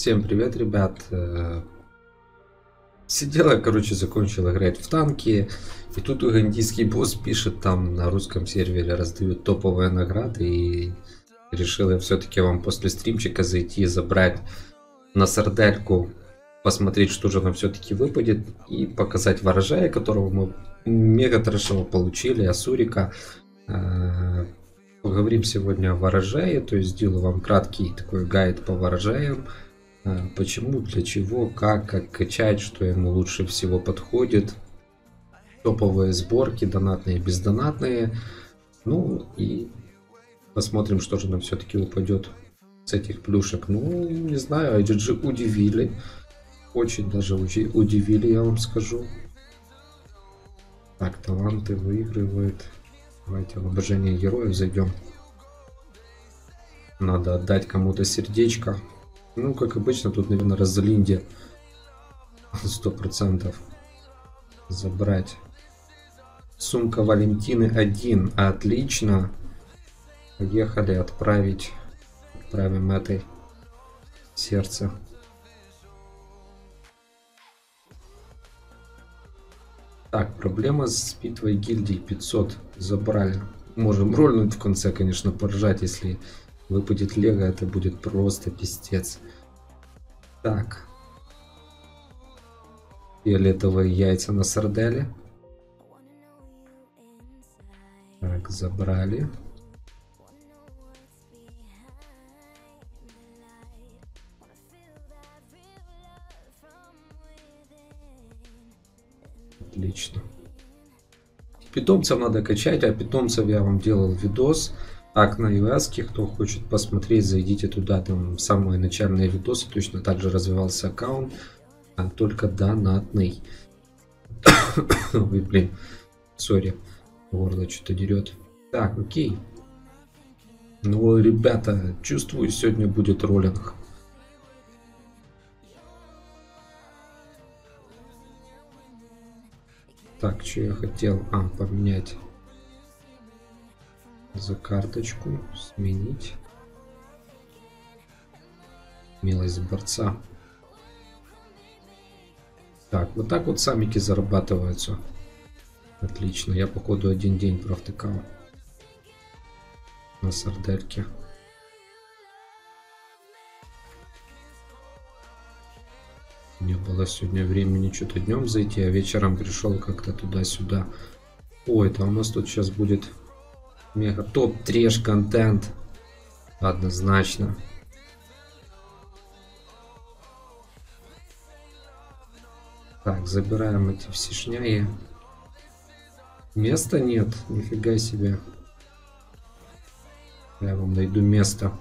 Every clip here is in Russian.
Всем привет, ребят. Сидела, короче, закончила играть в танки. И тут угандийский босс пишет, там на русском сервере раздают топовые награды. И решила все-таки вам после стримчика зайти и забрать на сардельку, посмотреть, что же нам все-таки выпадет. И показать ворожая, которого мы мега трэшово получили, Асурика. Поговорим сегодня о ворожее, то есть сделаю вам краткий такой гайд по ворожеям. Почему, для чего, как качать, что ему лучше всего подходит. Топовые сборки, донатные, бездонатные. Ну и посмотрим, что же нам все-таки упадет с этих плюшек. Ну, не знаю, IGG удивили. Очень даже удивили, я вам скажу. Так, таланты выигрывают. Давайте в обожение героев зайдем. Надо отдать кому-то сердечко. Ну, как обычно, тут, наверное, Розалинде 100% забрать. Сумка Валентины 1. Отлично. Поехали отправить. Отправим этой сердце. Так, проблема с битвой гильдии 500 забрали. Можем рольнуть в конце, конечно, поржать, если выпадет лего, это будет просто пиздец. Так. Фиолетовые яйца на сардели. Так, забрали. Отлично. Питомцев надо качать, а питомцев я вам делал видос. Так, на USK, кто хочет посмотреть, зайдите туда, там самые начальные видосы, точно так же развивался аккаунт, а только донатный. Ой, блин, сори, горло что-то дерет. Так, окей. Ну, ребята, чувствую, сегодня будет роллинг. Так, что я хотел? А, поменять. За карточку сменить. Милость борца. Так, вот так вот самики зарабатываются. Отлично. Я, походу, один день провтыкал на сардельке. Не было сегодня времени что-то днем зайти, а вечером пришел как-то туда-сюда. Ой, это у нас тут сейчас будет мега топ треш контент. Однозначно. Так, забираем эти все шняги. Места нет, нифига себе. Я вам найду место.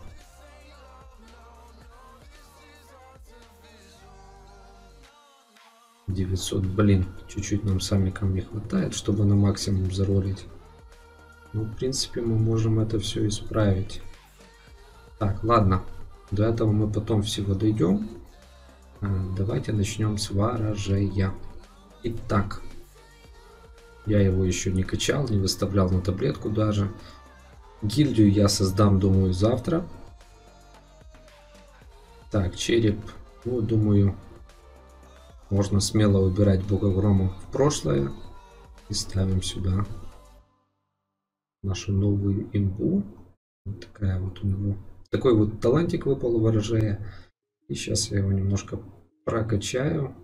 Блин, чуть-чуть нам самикам не хватает, чтобы на максимум заролить. Ну, в принципе, мы можем это все исправить. Так, ладно, до этого мы потом всего дойдем. Давайте начнем с ворожея. Итак, я его еще не качал, не выставлял на таблетку даже. Гильдию я создам, думаю, завтра. Так, череп, ну, думаю, можно смело выбирать бога грома в прошлое. И ставим сюда нашу новую имбу. Вот такая вот у него. Такой вот талантик выпал у ворожея. И сейчас я его немножко прокачаю.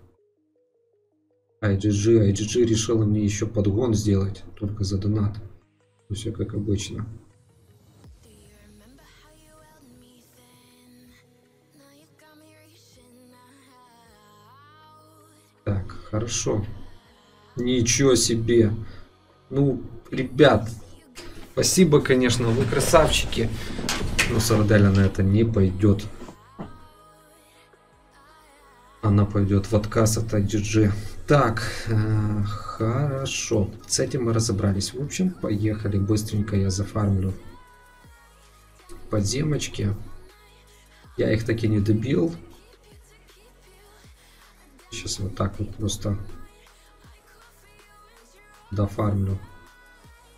IGG решила мне еще подгон сделать. Только за донат. Все как обычно. Так, хорошо. Ничего себе. Ну, ребят, спасибо, конечно, вы красавчики. Но сарделя на это не пойдет. Она пойдет в отказ от IGG. Так, хорошо. С этим мы разобрались. В общем, поехали. Быстренько я зафармлю подземочки. Я их таки не добил. Сейчас вот так вот просто дофармлю,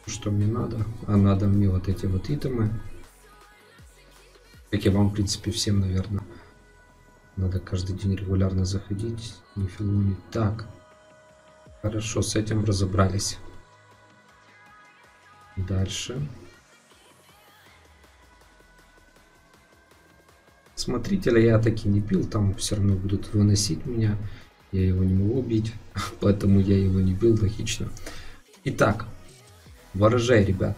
что мне надо. А надо мне вот эти вот итемы, как я вам, в принципе, всем, наверное, Надо каждый день регулярно заходить. Нифига не так. Хорошо, с этим разобрались. Дальше. Смотрителя я таки не бил, там все равно будут выносить меня. Я его не могу бить, поэтому я его не бил, логично. Итак, Ворожей, ребят.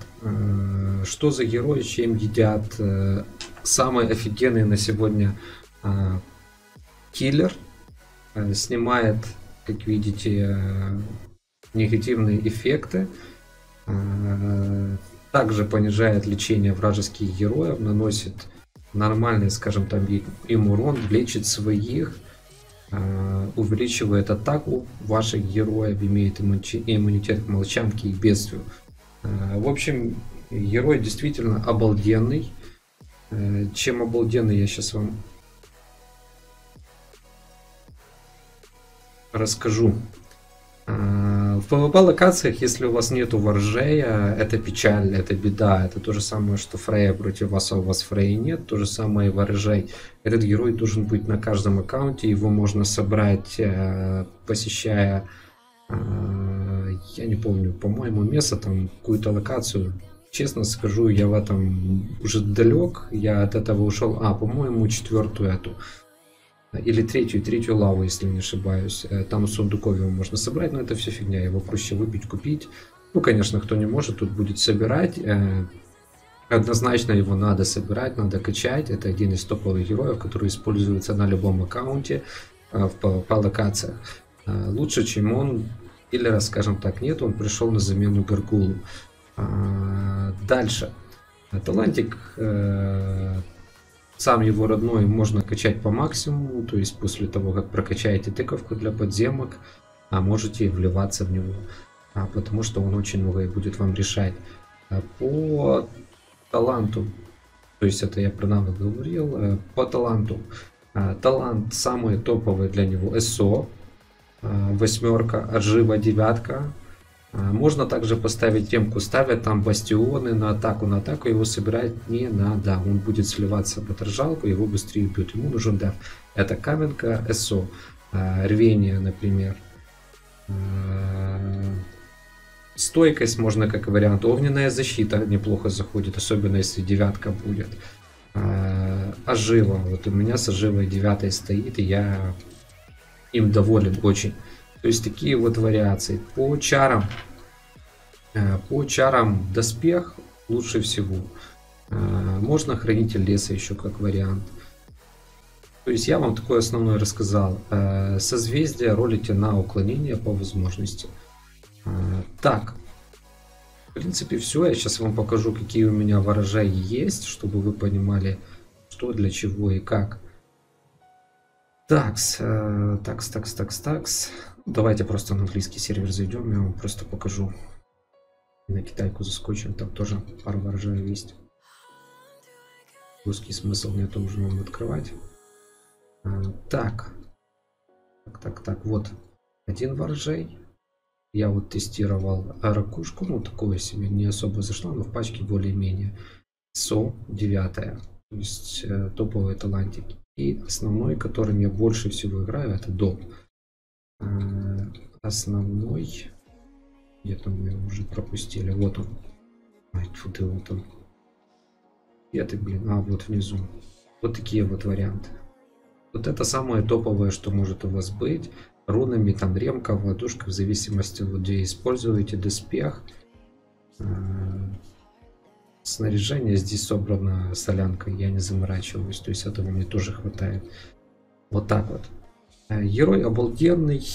Что за герои, чем едят? Самый офигенный на сегодня киллер. Снимает, как видите, негативные эффекты. Также понижает лечение вражеских героев, наносит нормальный, скажем, там им урон, лечит своих, увеличивает атаку ваших героев, имеет иммунитет к молчанке и бедствию. В общем, герой действительно обалденный. Чем обалденный, я сейчас вам расскажу. В PvP локациях, если у вас нету Воржея, это печаль, это беда. Это то же самое, что Фрейя против вас, а у вас Фрейи нет. То же самое и Воржей. Этот герой должен быть на каждом аккаунте. Его можно собрать, посещая, я не помню, по-моему, место, там, какую-то локацию. Честно скажу, я в этом уже далек. Я от этого ушел, по-моему, четвертую эту. Или третью лаву, если не ошибаюсь. Там сундуков его можно собрать, но это все фигня. Его проще выбить, купить. Ну, конечно, кто не может, тут будет собирать. Однозначно его надо собирать, надо качать. Это один из топовых героев, который используется на любом аккаунте по локациях. Лучше, чем он, или, раз, скажем так, нет, он пришел на замену Горгулу. Дальше. Талантик... Сам его родной можно качать по максимуму, то есть после того, как прокачаете тыковку для подземок, можете вливаться в него, потому что он очень многое будет вам решать. По таланту, то есть это я про навык говорил, по таланту. Талант самый топовый для него СО, 8, отжива 9. Можно также поставить темку, ставят там бастионы на атаку, его собирать не надо, он будет сливаться в отражалку, его быстрее бьют, ему нужен деф. Это каменка, СО, рвение, например. Стойкость можно как вариант, огненная защита неплохо заходит, особенно если 9 будет. Ожива, вот у меня с оживой 9 стоит, и я им доволен очень. То есть такие вот вариации. По чарам доспех лучше всего. Можно хранитель леса еще как вариант. То есть я вам такое основное рассказал. Созвездие ролите на уклонение по возможности. Так. В принципе все. Я сейчас вам покажу, какие у меня ворожаи есть, чтобы вы понимали, что, для чего и как. Такс. Давайте просто на английский сервер зайдем, я вам просто покажу. На китайку заскочим, там тоже пару ворожей есть. Русский смысл нету, уже надо открывать. Так, вот один ворожей. Я вот тестировал ракушку, ну такое себе, не особо зашло, но в пачке более-менее. СО 9, то есть топовые талантики. И основной, которым я больше всего играю, это дом. Основной. Где-то мы его уже пропустили. Вот он. Ай, тьфу ты, вот он. Где-то, блин, вот внизу. Вот такие вот варианты. Вот это самое топовое, что может у вас быть. Рунами, там, ремка, ладушка, в зависимости от где используете. Доспех. Снаряжение здесь собрано солянкой, я не заморачиваюсь, то есть этого мне тоже хватает. Вот так вот. Герой обалденный,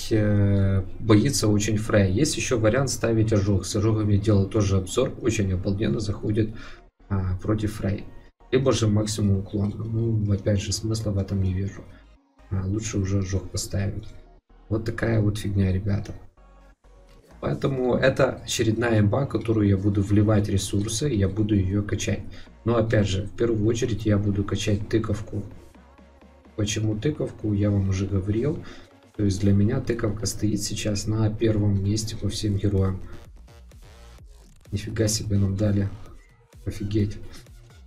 боится очень Фрея. Есть еще вариант ставить ожог. С ожогами делал тоже обзор, очень обалденно заходит против Фрея. Либо же максимум уклон. Ну, опять же, смысла в этом не вижу. Лучше уже ожог поставить. Вот такая вот фигня, ребята. Поэтому это очередная имба, которую я буду вливать ресурсы, я буду ее качать. Но опять же, в первую очередь я буду качать тыковку. Почему тыковку, я вам уже говорил. То есть для меня тыковка стоит сейчас на первом месте по всем героям. Нифига себе нам дали. Офигеть.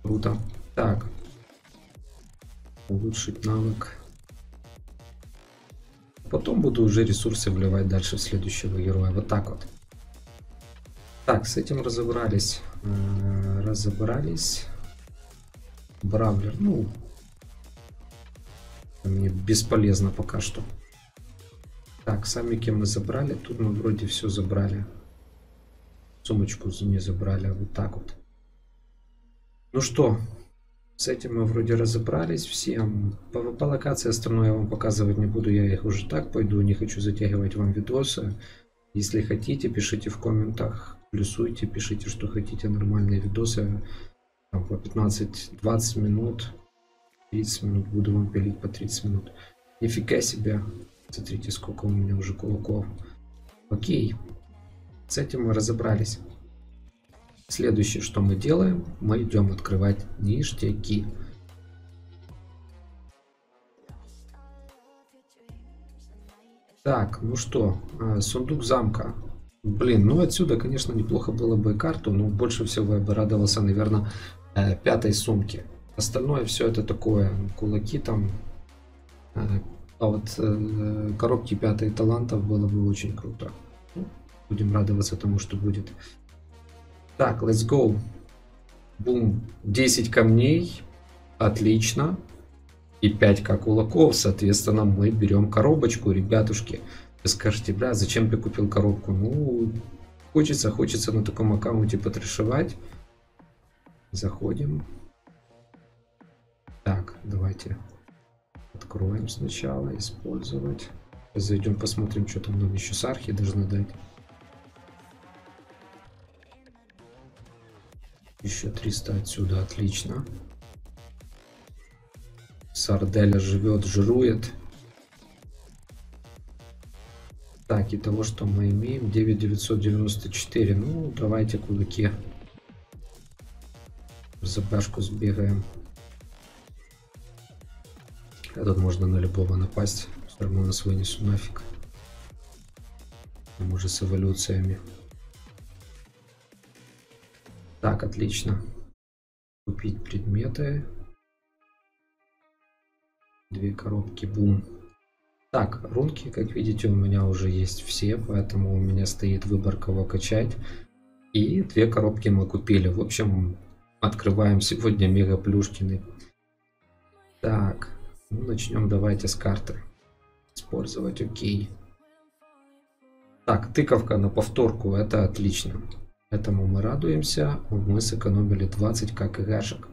Круто. Так. Улучшить навык. Потом буду уже ресурсы вливать дальше в следующего героя. Вот так вот. Так, с этим разобрались. Бравлер, ну, мне бесполезно пока что. Так, саммики мы забрали. Тут мы вроде все забрали. Сумочку не забрали. Вот так вот. Ну что, с этим мы вроде разобрались. Всем по локации остальное я вам показывать не буду. Я их уже так пойду. Не хочу затягивать вам видосы. Если хотите, пишите в комментах. Плюсуйте, пишите, что хотите. Нормальные видосы. Там по 15-20 минут. 30 минут. Буду вам пилить по 30 минут. Нифига себе. Смотрите, сколько у меня уже кулаков. Окей. С этим мы разобрались. Следующее, что мы делаем, мы идем открывать ништяки. Так, ну что, сундук замка. Блин, ну отсюда, конечно, неплохо было бы карту, но больше всего я бы радовался, наверное, пятой сумке. Остальное все это такое, кулаки там. А вот коробки пятой талантов было бы очень круто. Ну, будем радоваться тому, что будет. Так, let's go. Бум. 10 камней. Отлично. И 5к кулаков. Соответственно, мы берем коробочку, ребятушки. Вы скажете, бля, зачем ты купил коробку? Ну, хочется на таком аккаунте потрешивать. Заходим. Так, давайте... Откроем сначала, использовать. Сейчас зайдем, посмотрим, что там нам еще сархи должны дать. Еще 300 отсюда, отлично. Сарделя живет, жирует. Так, и того, что мы имеем, 9994. Ну, давайте кулаки. В запашку сбегаем. А тут можно на любого напасть, все равно нас вынесу нафиг. Там уже с эволюциями. Так, отлично. Купить предметы. 2 коробки, бум. Так, рунки, как видите, у меня уже есть все, поэтому у меня стоит выбор, кого качать. И 2 коробки мы купили. В общем, открываем сегодня мега плюшкины. Так. Ну, начнем давайте с карты. Использовать, окей. Так, тыковка на повторку, это отлично. Этому мы радуемся. Мы сэкономили 20 КГшек.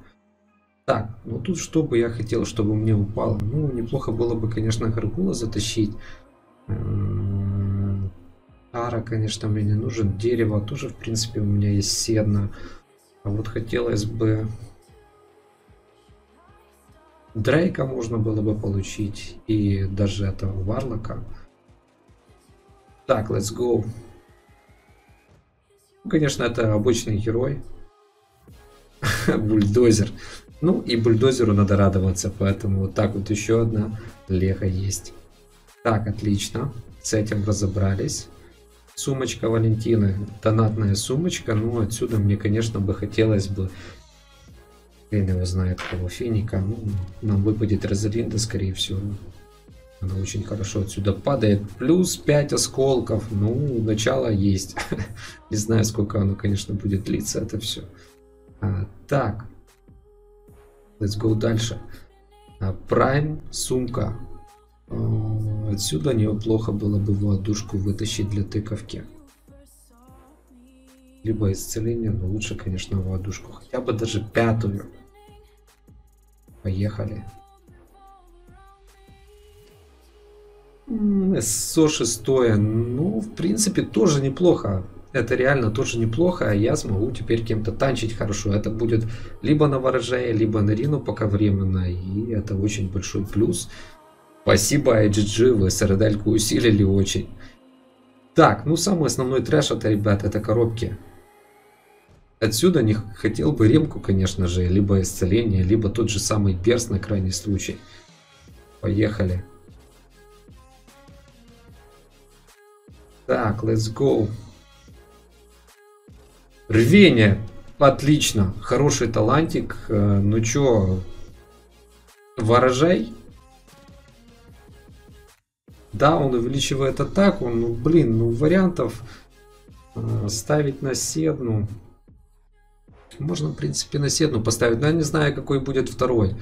Так, ну тут что бы я хотел, чтобы мне упало? Ну, неплохо было бы, конечно, Горгула затащить. Ара, конечно, мне не нужен. Дерево тоже, в принципе, у меня есть седна. А вот хотелось бы... Дрейка можно было бы получить и даже этого Варлока. Так, let's go. Ну, конечно, это обычный герой. Бульдозер. Ну и бульдозеру надо радоваться, поэтому вот так вот еще одна леха есть. Так, отлично. С этим разобрались. Сумочка Валентины. Донатная сумочка. Ну, отсюда мне, конечно, бы хотелось бы... Фейн его знает, кого, Феника. Ну, нам выпадет Розалинда, скорее всего. Она очень хорошо отсюда падает. Плюс 5 осколков. Ну, начало есть. Не знаю, сколько оно, конечно, будет длиться, это все. Так. Let's go дальше. Прайм, сумка. Отсюда неплохо было бы ладушку вытащить для тыковки. Либо исцеление, но лучше, конечно, в ладушку. Хотя бы даже 5-ю. Поехали. СО 6. Ну, в принципе, тоже неплохо. Это реально тоже неплохо. А я смогу теперь кем-то танчить хорошо. Это будет либо на Ворожея, либо на Рину пока временно. И это очень большой плюс. Спасибо, IGG. Вы сардельку усилили очень. Так, ну самый основной трэш это, ребят, это коробки. Отсюда не хотел бы ремку, конечно же, либо исцеление, либо тот же самый перс на крайний случай. Поехали. Так, let's go. Рвение. Отлично. Хороший талантик. Ну чё, Ворожей? Да, он увеличивает атаку, ну блин, ну вариантов ставить на Седну. Можно, в принципе, на Седну поставить, но я не знаю, какой будет второй.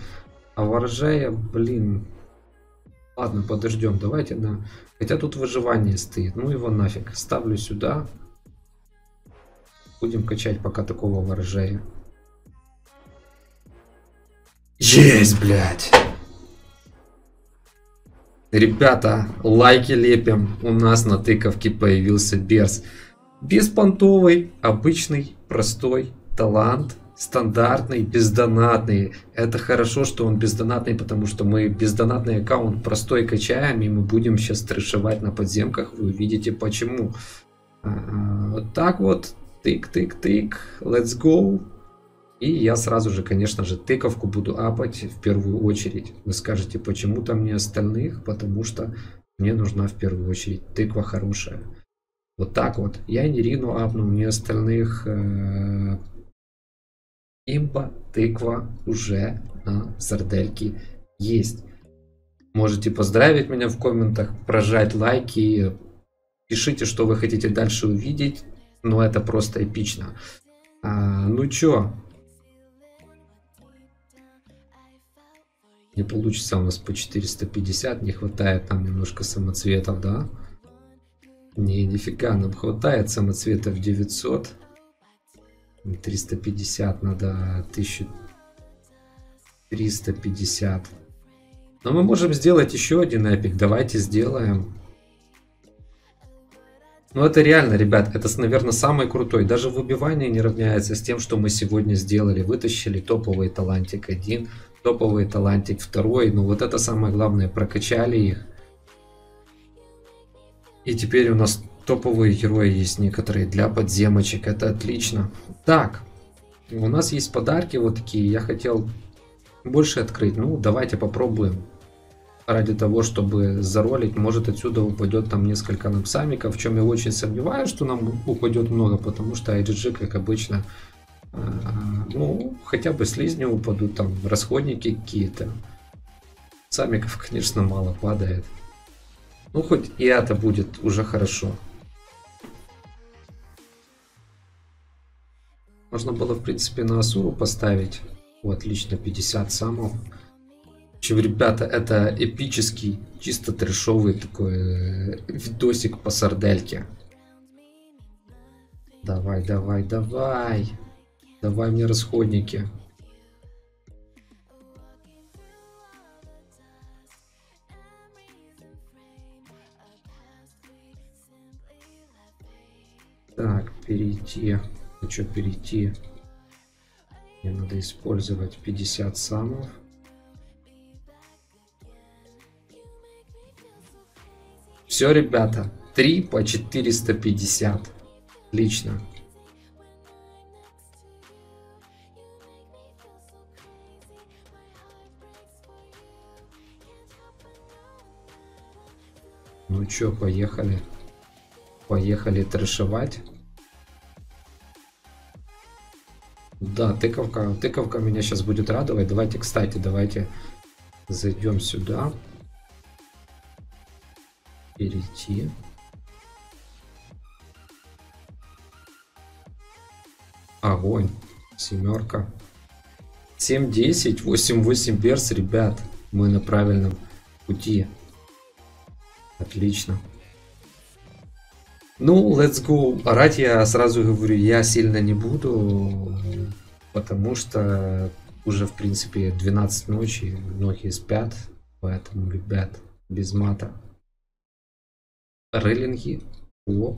А Ворожея, блин. Ладно, подождем, давайте, да. Хотя тут выживание стоит, ну его нафиг. Ставлю сюда. Будем качать пока такого Ворожея. Есть, блядь! Ребята, лайки лепим. У нас на тыковке появился Берс. Беспонтовый, обычный, простой талант, стандартный, бездонатный. Это хорошо, что он бездонатный, потому что мы бездонатный аккаунт простой качаем, и мы будем сейчас трешевать на подземках. Вы увидите почему. Вот так вот. Тык-тык-тык. Let's go. И я сразу же, конечно же, тыковку буду апать в первую очередь. Вы скажете, почему там не остальных? Потому что мне нужна в первую очередь тыква хорошая. Вот так вот. Я не Рину апнул, не остальных. Имба, тыква уже на сардельке есть. Можете поздравить меня в комментах, прожать лайки. Пишите, что вы хотите дальше увидеть. Но это просто эпично. Ну чё? Не получится у нас по 450. Не хватает нам немножко самоцветов, да? Не, нифига, нам хватает самоцветов 900. 350 надо, 1350. Но мы можем сделать еще один эпик. Давайте сделаем. Но это реально, ребят, это, наверное, самый крутой. Даже выбивание не равняется с тем, что мы сегодня сделали. Вытащили топовый талантик 1, топовый талантик 2. Ну вот это самое главное, прокачали их. И теперь у нас топовые герои есть некоторые для подземочек. Это отлично. Так, у нас есть подарки вот такие. Я хотел больше открыть. Ну, давайте попробуем. Ради того, чтобы заролить, может, отсюда упадет там несколько напсамиков. В чем я очень сомневаюсь, что нам упадет много, потому что IGG, как обычно, ну, хотя бы слизни упадут, там, расходники какие-то. Самиков, конечно, мало падает. Ну, хоть и это будет уже хорошо. Можно было, в принципе, на Асуру поставить. О, отлично, 50 самов. В общем, ребята, это эпический, чисто трешовый такой видосик по сардельке. Давай, давай, давай. Давай мне расходники. Так, перейти. Хочу перейти. Мне надо использовать 50 самов. Все, ребята, 3 по 450. Отлично. Ну чё, поехали. Поехали трешевать. Да, тыковка, тыковка меня сейчас будет радовать. Давайте, кстати, давайте зайдем сюда. Перейти. Огонь. Семерка. 7-10. 8-8 Берс, ребят. Мы на правильном пути. Отлично. Ну, let's go. Орать я сразу говорю, я сильно не буду. Потому что уже, в принципе, 12 ночи. Многие спят. Поэтому, ребят, без мата. Рейлинги по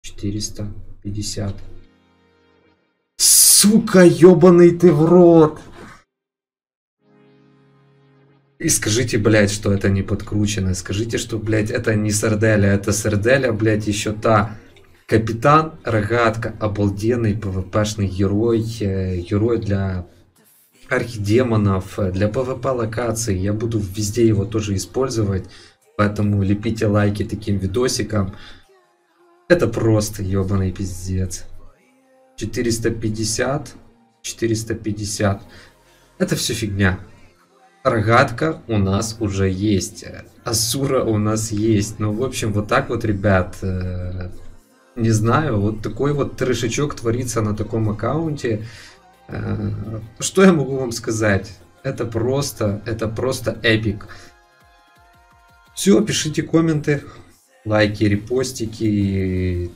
450. Сука, ёбаный ты в рот! И скажите, блядь, что это не подкручено. Скажите, что, блядь, это не сарделя. Это сарделя, блядь, еще та. Капитан Рогатка. Обалденный ПВПшный герой. Герой для архидемонов. Для ПВП локаций. Я буду везде его тоже использовать. Поэтому лепите лайки таким видосикам. Это просто ебаный пиздец. 450. 450. Это все фигня. Рогатка у нас уже есть, Асура у нас есть, ну в общем вот так вот, ребят, не знаю, вот такой вот трешечок творится на таком аккаунте. Что я могу вам сказать, это просто эпик. Все, пишите комменты, лайки, репостики,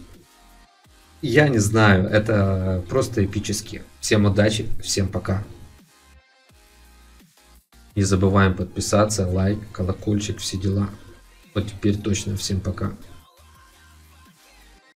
я не знаю, это просто эпически. Всем удачи, всем пока. Не забываем подписаться, лайк, колокольчик, все дела. Вот теперь точно всем пока.